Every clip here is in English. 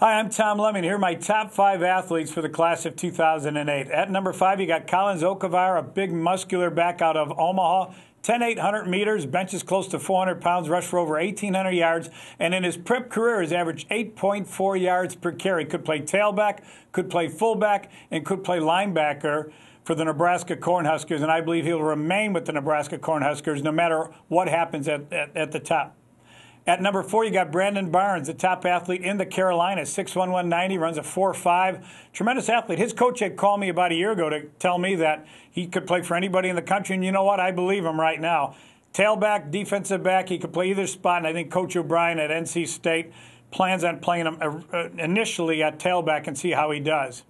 Hi, I'm Tom Lemming. Here are my top five athletes for the class of 2008. At number five, you got Collins Okavar, a big muscular back out of Omaha. 10,800 meters, benches close to 400 pounds, rushed for over 1,800 yards, and in his prep career has averaged 8.4 yards per carry. Could play tailback, could play fullback, and could play linebacker for the Nebraska Cornhuskers, and I believe he'll remain with the Nebraska Cornhuskers no matter what happens at the top. At number four, you got Brandon Barnes, the top athlete in the Carolinas, 6'1", 190, runs a 4.5. Tremendous athlete. His coach had called me about a year ago to tell me that he could play for anybody in the country, and you know what? I believe him right now. Tailback, defensive back, he could play either spot, and I think Coach O'Brien at NC State plans on playing him initially at tailback and see how he does.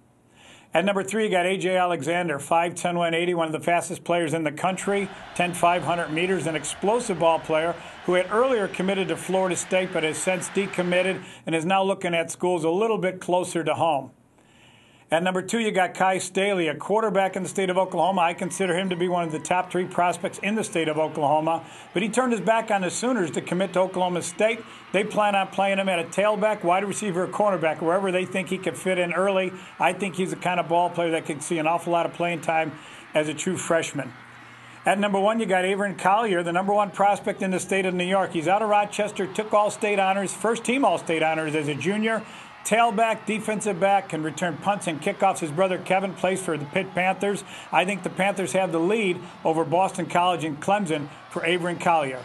At number three, you got A.J. Alexander, 5'10", 180, one of the fastest players in the country, 10,500 meters, an explosive ball player who had earlier committed to Florida State but has since decommitted and is now looking at schools a little bit closer to home. At number two, you got Kai Staley, a quarterback in the state of Oklahoma. I consider him to be one of the top three prospects in the state of Oklahoma, but he turned his back on the Sooners to commit to Oklahoma State. They plan on playing him at a tailback, wide receiver, or cornerback, wherever they think he can fit in early. I think he's the kind of ball player that can see an awful lot of playing time as a true freshman. At number one, you got Avery Collier, the number one prospect in the state of New York. He's out of Rochester, took All-State honors, first-team All-State honors as a junior. Tailback, defensive back, can return punts and kickoffs. His brother Kevin plays for the Pitt Panthers. I think the Panthers have the lead over Boston College and Clemson for Avery Collier.